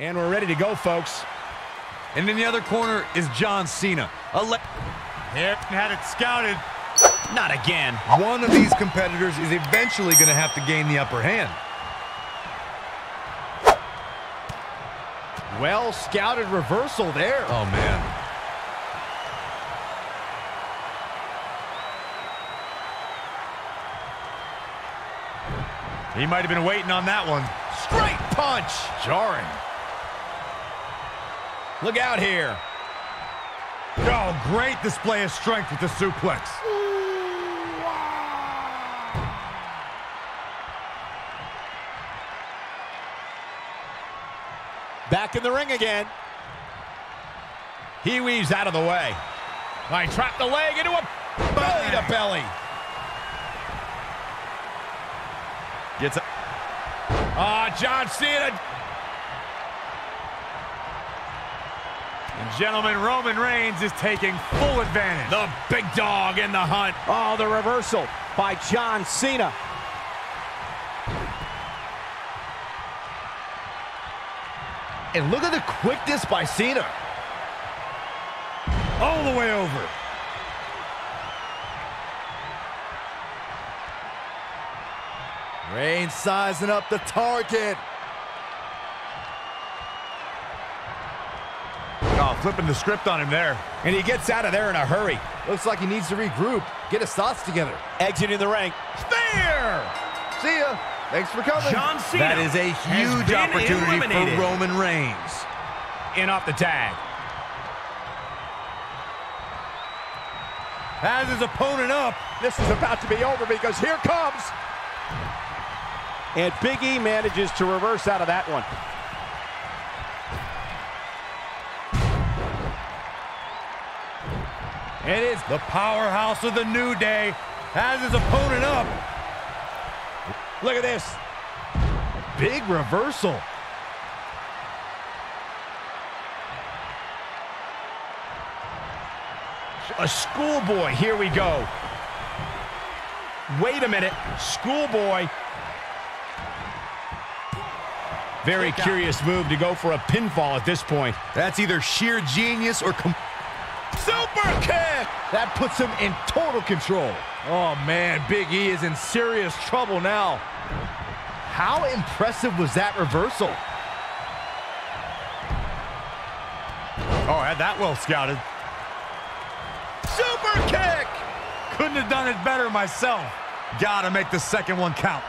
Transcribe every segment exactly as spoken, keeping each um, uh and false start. And we're ready to go, folks. And in the other corner is John Cena. Ele Here, had it scouted. Not again. One of these competitors is eventually going to have to gain the upper hand. Well scouted reversal there. Oh, man. He might have been waiting on that one. Straight punch. Jarring. Look out here. Oh, great display of strength with the suplex. Back in the ring again. He weaves out of the way. All right, trap the leg into a belly to belly. Gets up. Ah, John Cena. And gentlemen, Roman Reigns is taking full advantage. The big dog in the hunt. Oh, the reversal by John Cena. And look at the quickness by Cena. All the way over. Reigns sizing up the target. Oh, flipping the script on him there. And he gets out of there in a hurry. Looks like he needs to regroup, get his thoughts together. Exiting the ring. Spear! See ya. Thanks for coming. John Cena. That is a huge opportunity eliminated. for Roman Reigns. In off the tag. Has his opponent up. This is about to be over because here comes... And Big E manages to reverse out of that one. It is the powerhouse of the New Day. Has his opponent up. Look at this. Big reversal. A schoolboy. Here we go. Wait a minute. Schoolboy. Very curious move to go for a pinfall at this point. That's either sheer genius or... Com Super kick! That puts him in total control. Oh, man, Big E is in serious trouble now. How impressive was that reversal? Oh, had that well scouted. Super kick! Couldn't have done it better myself. Gotta make the second one count.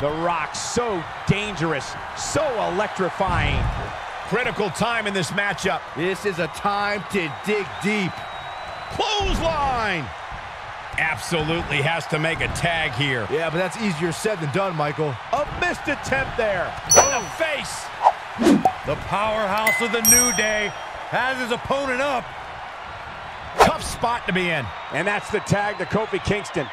The Rock, so dangerous, so electrifying. Critical time in this matchup. This is a time to dig deep. Clothesline! Absolutely has to make a tag here. Yeah, but that's easier said than done, Michael. A missed attempt there. In the face. The powerhouse of the New Day has his opponent up. Tough spot to be in. And that's the tag to Kofi Kingston.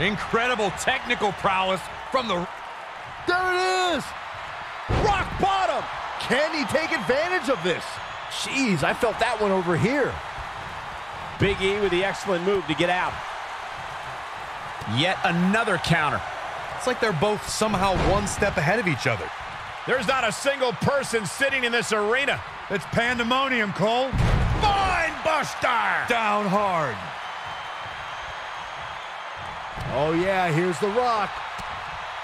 Incredible technical prowess from the... There it is! Rock bottom! Can he take advantage of this? Jeez, I felt that one over here. Big E with the excellent move to get out. Yet another counter. It's like they're both somehow one step ahead of each other. There's not a single person sitting in this arena. It's pandemonium, Cole. Mindbuster! Down hard. Oh, yeah, here's The Rock.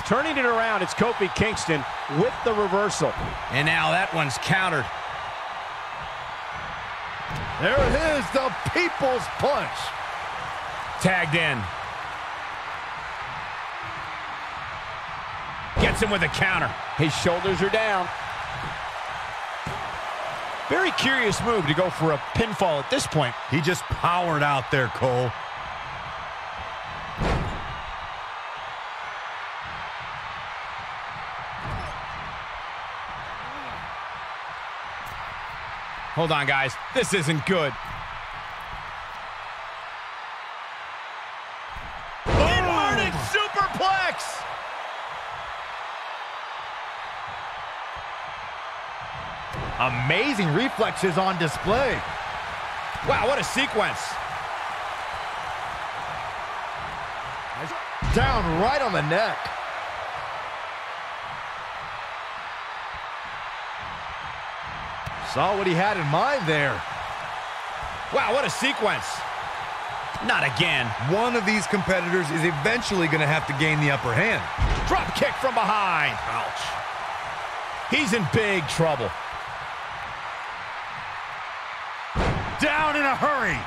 Turning it around, it's Kofi Kingston with the reversal. And now that one's countered. There it is, the People's Punch. Tagged in. Gets him with a counter. His shoulders are down. Very curious move to go for a pinfall at this point. He just powered out there, Cole. Hold on, guys. This isn't good. Inverted superplex! Amazing reflexes on display. Wow, what a sequence. Down right on the neck. Saw what he had in mind there. Wow, what a sequence. Not again. One of these competitors is eventually going to have to gain the upper hand. Drop kick from behind. Ouch. He's in big trouble. Down in a hurry.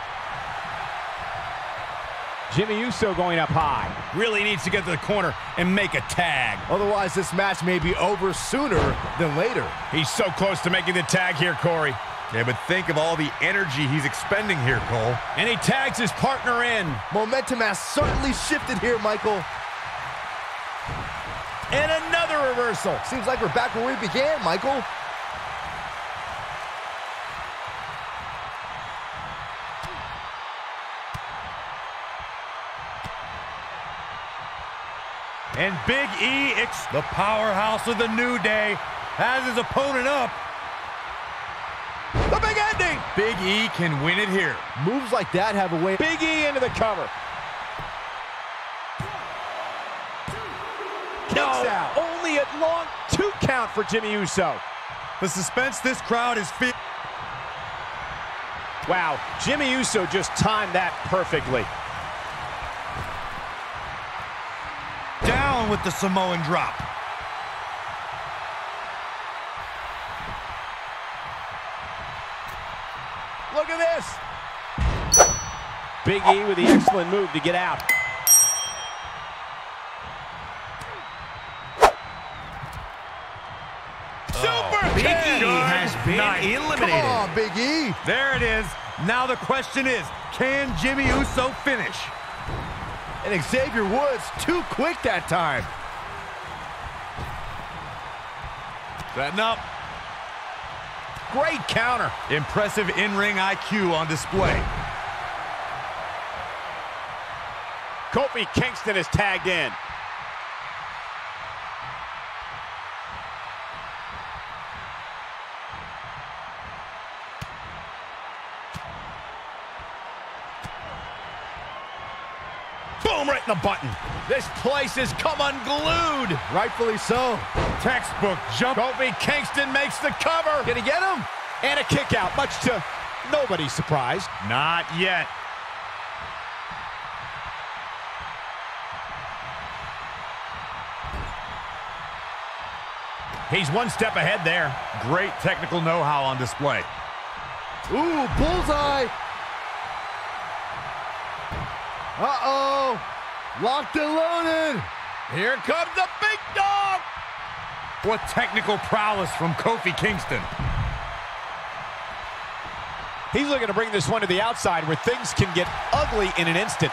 Jimmy Uso going up high. Really needs to get to the corner and make a tag. Otherwise, this match may be over sooner than later. He's so close to making the tag here, Corey. Yeah, but think of all the energy he's expending here, Cole. And he tags his partner in. Momentum has certainly shifted here, Michael. And another reversal. Seems like we're back where we began, Michael. And Big E, the powerhouse of the New Day, has his opponent up. The big ending. Big E can win it here. Moves like that have a way. Big E into the cover. Kicks out. Only at long two count for Jimmy Uso. The suspense this crowd is feeling. Wow, Jimmy Uso just timed that perfectly. Down with the Samoan drop. Look at this. Big E with the excellent move to get out. Oh. Super Big kick. E Good has been night. eliminated. Come on, Big E. There it is. Now the question is, can Jimmy Uso finish? And Xavier Woods too quick that time. Setting up. Great counter. Impressive in-ring I Q on display. Kofi Kingston is tagged in. Boom, right in the button. This place has come unglued. Rightfully so. Textbook jump. Kofi Kingston makes the cover. Gonna get him? And a kick out, much to nobody's surprise. Not yet. He's one step ahead there. Great technical know-how on display. Ooh, bullseye. Uh-oh, locked and loaded. Here comes the big dog. What technical prowess from Kofi Kingston. He's looking to bring this one to the outside where things can get ugly in an instant.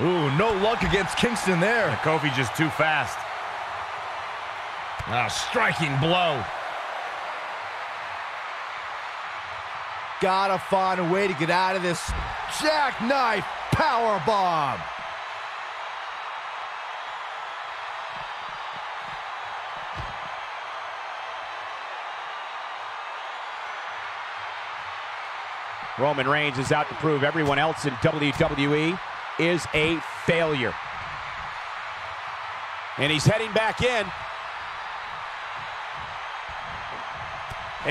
Ooh, no luck against Kingston there. And Kofi just too fast. A striking blow. Gotta find a way to get out of this. Jackknife powerbomb. Roman Reigns is out to prove everyone else in W W E is a failure. And he's heading back in.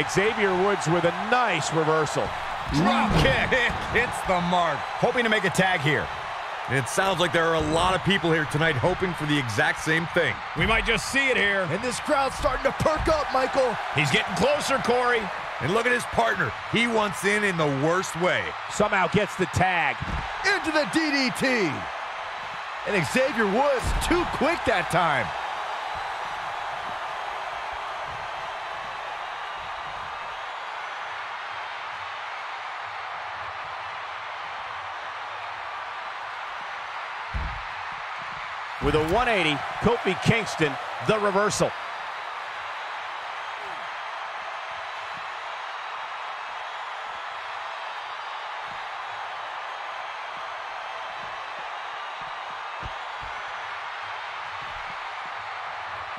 Xavier Woods with a nice reversal. Drop kick. It hits the mark. Hoping to make a tag here. It sounds like there are a lot of people here tonight hoping for the exact same thing. We might just see it here. And this crowd's starting to perk up, Michael. He's getting closer, Corey. And look at his partner. He wants in in the worst way. Somehow gets the tag. Into the D D T. And Xavier Woods too quick that time. With a one eighty, Kofi Kingston, the reversal.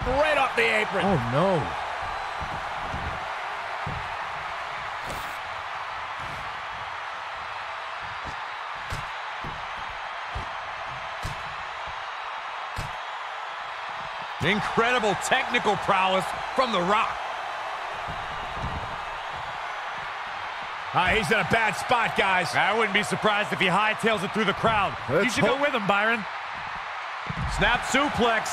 Right off the apron. Oh, no. Incredible technical prowess from The Rock. Uh, he's in a bad spot, guys. I wouldn't be surprised if he hightails it through the crowd. Let's you should hope. go with him, Byron. Snap suplex.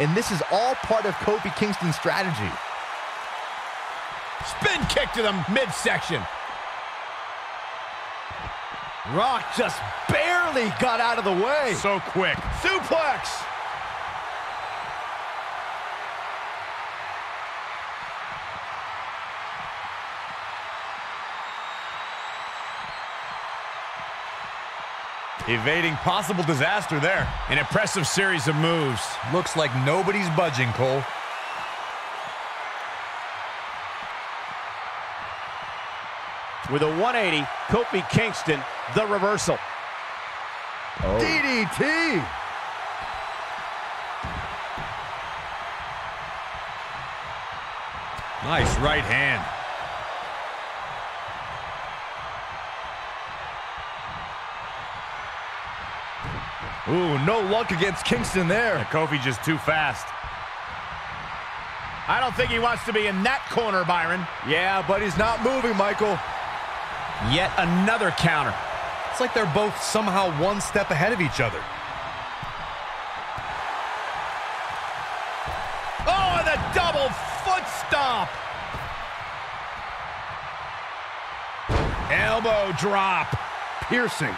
And this is all part of Kofi Kingston's strategy. Spin kick to the midsection. Rock just barely got out of the way. So quick. Suplex. Evading possible disaster there. An impressive series of moves. Looks like nobody's budging, Cole. With a one eighty, Kofi Kingston, the reversal. Oh. D D T! Nice right hand. Ooh, no luck against Kingston there. And Kofi just too fast. I don't think he wants to be in that corner, Byron. Yeah, but he's not moving, Michael. Yet another counter. It's like they're both somehow one step ahead of each other. Oh, and the double foot stomp. Elbow drop. Piercing.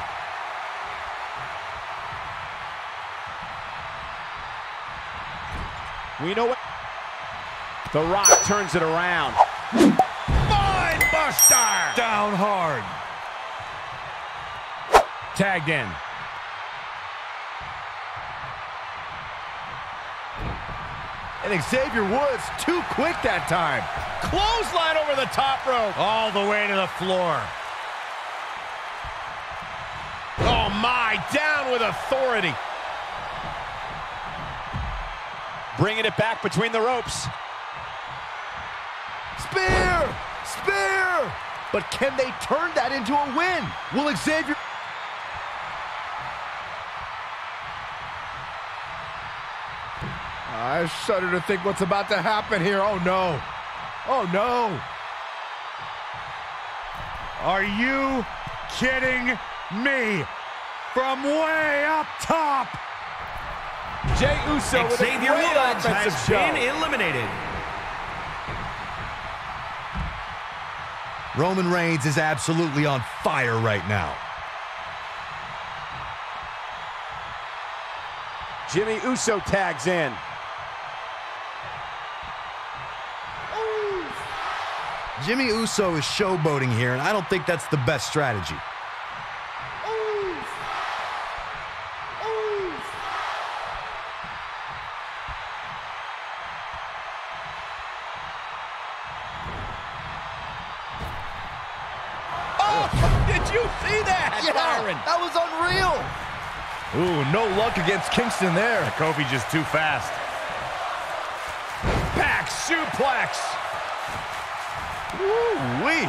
We know it. The Rock turns it around. Mind buster! Down hard. Tagged in. And Xavier Woods too quick that time. Clothesline over the top rope. All the way to the floor. Oh my, down with authority. Bringing it back between the ropes. Spear! Spear! But can they turn that into a win? Will Xavier... I shudder to think what's about to happen here. Oh, no. Oh, no. Are you kidding me? From way up top. Jey Uso with a great offensive show. Xavier Woods has been eliminated. Roman Reigns is absolutely on fire right now. Jimmy Uso tags in. Ooh. Jimmy Uso is showboating here, and I don't think that's the best strategy. That was unreal. Ooh, no luck against Kingston there. And Kofi just too fast. Back suplex. Woo-wee.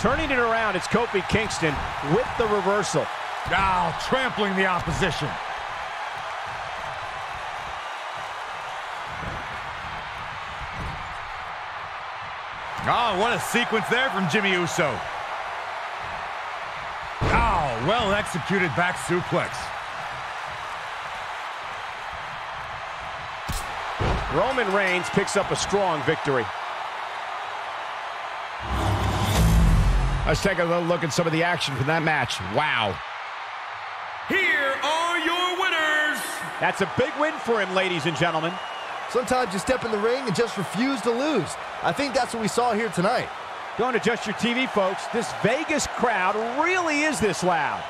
Turning it around, it's Kofi Kingston with the reversal. Now oh, trampling the opposition. Oh, what a sequence there from Jimmy Uso. Well executed back suplex. Roman Reigns picks up a strong victory. Let's take a little look at some of the action from that match. Wow. Here are your winners. That's a big win for him, ladies and gentlemen. Sometimes you step in the ring and just refuse to lose. I think that's what we saw here tonight. Don't adjust your T V, folks. This Vegas crowd really is this loud.